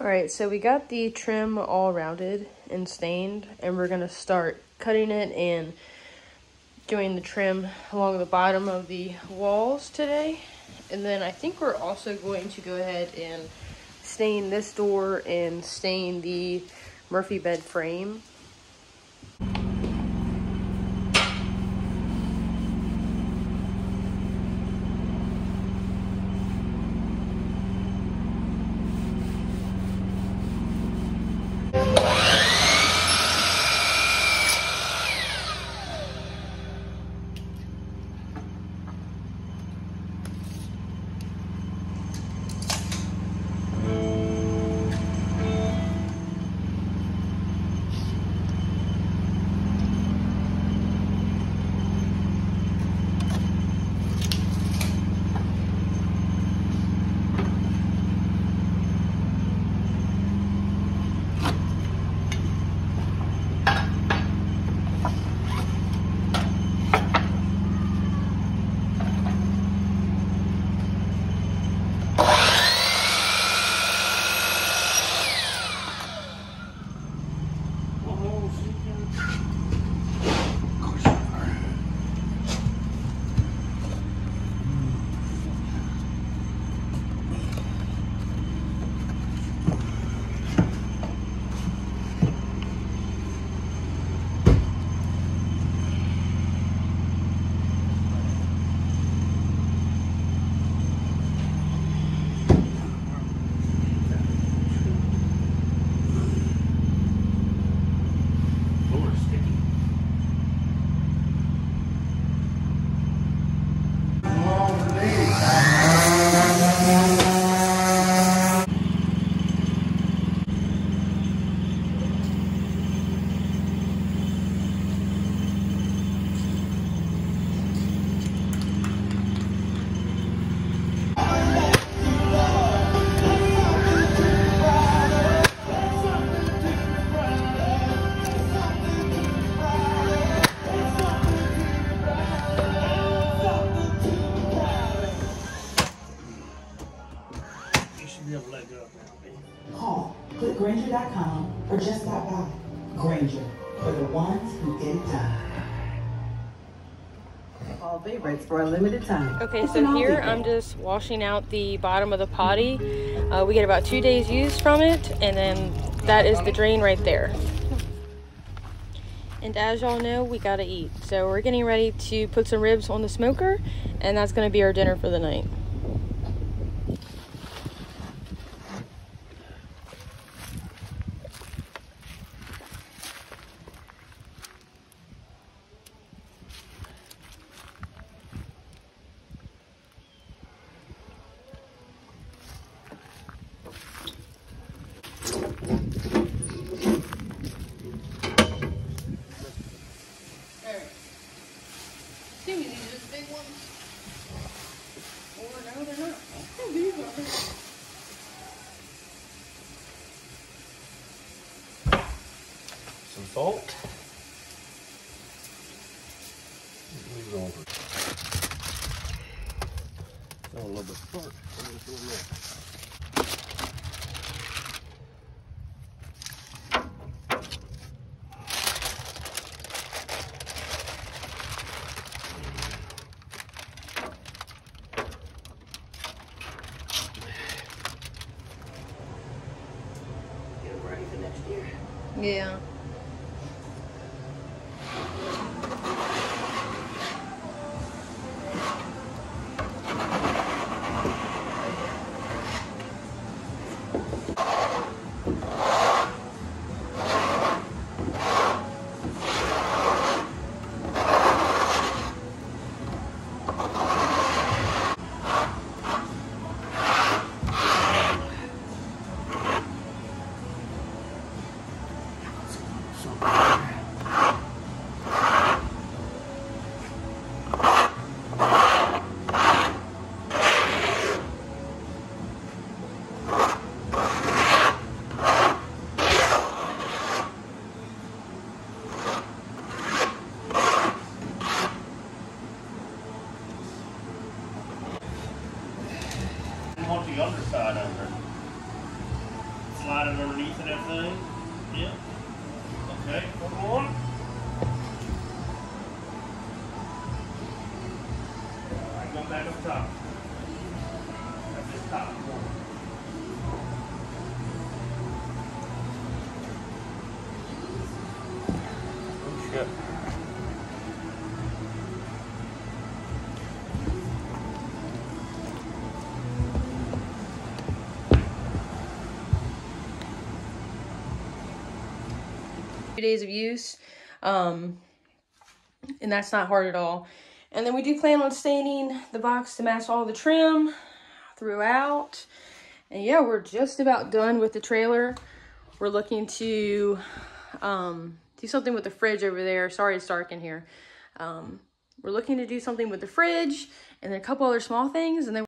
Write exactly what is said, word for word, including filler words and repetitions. All right, so we got the trim all rounded and stained, and we're gonna start cutting it and doing the trim along the bottom of the walls today. And then I think we're also going to go ahead and stain this door and stain the Murphy bed frame. Call click Grainger dot com or just stop by. Grainger, for the ones who get it done. All day rates for a limited time. Okay, so here I'm just washing out the bottom of the potty. Uh, we get about two days use from it, and then that is the drain right there. And as y'all know, we gotta eat. So we're getting ready to put some ribs on the smoker, and that's gonna be our dinner for the night. Some salt. Move it over. It's a little bit spark. Yeah. I slide it underneath and everything. Yeah. Okay, one more. I go back up top. That's this top one. Days of use, um and that's not hard at all. And then we do plan on staining the box to match all the trim throughout. And yeah, we're just about done with the trailer. We're looking to um do something with the fridge over there. Sorry it's dark in here. Um we're looking to do something with the fridge and then a couple other small things, and then